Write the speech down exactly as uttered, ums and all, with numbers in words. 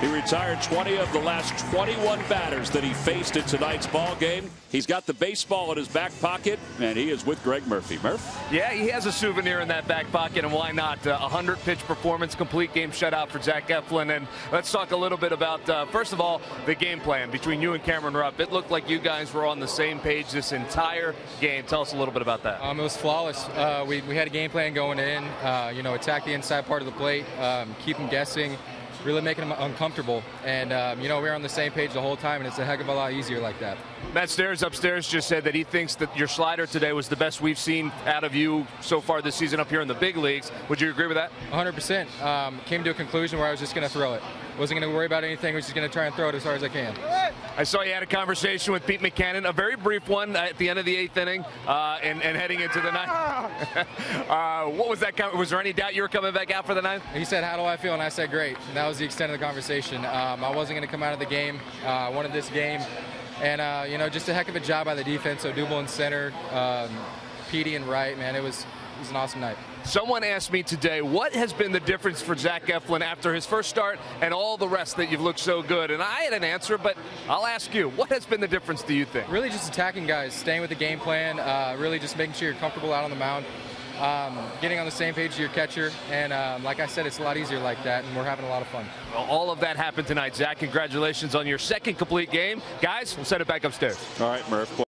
He retired twenty of the last twenty-one batters that he faced in tonight's ball game. He's got the baseball in his back pocket, and he is with Greg Murphy. Murph? Yeah, he has a souvenir in that back pocket, and why not? A uh, hundred-pitch performance, complete game shutout for Zach Eflin. And let's talk a little bit about, uh, first of all, the game plan between you and Cameron Rupp. It looked like you guys were on the same page this entire game. Tell us a little bit about that. Um, it was flawless. Uh, we, we had a game plan going in, uh, you know, attack the inside part of the plate, um, keep them guessing, really making them uncomfortable. And, um, you know, we were on the same page the whole time, and it's a heck of a lot easier like that. Matt Stairs upstairs just said that he thinks that your slider today was the best we've seen out of you so far this season up here in the big leagues. Would you agree with that? one hundred percent. Um, came to a conclusion where I was just going to throw it. Wasn't going to worry about anything. I was just going to try and throw it as hard as I can. I saw you had a conversation with Pete Mackanin, a very brief one at the end of the eighth inning uh, and, and heading into the ninth. uh, what was that? Was there any doubt you were coming back out for the ninth? He said, "How do I feel?" And I said, "Great." And that was the extent of the conversation. Um, I wasn't going to come out of the game. Uh, I wanted this game. And, uh, you know, just a heck of a job by the defense. Odubel in center, um, Petey in right, man. It was... It was an awesome night. Someone asked me today, what has been the difference for Zach Eflin after his first start and all the rest that you've looked so good? And I had an answer, but I'll ask you, what has been the difference, do you think? Really just attacking guys, staying with the game plan, uh, really just making sure you're comfortable out on the mound, um, getting on the same page as your catcher. And um, like I said, it's a lot easier like that, and we're having a lot of fun. Well, all of that happened tonight, Zach. Congratulations on your second complete game. Guys, we'll send it back upstairs. All right, Murph.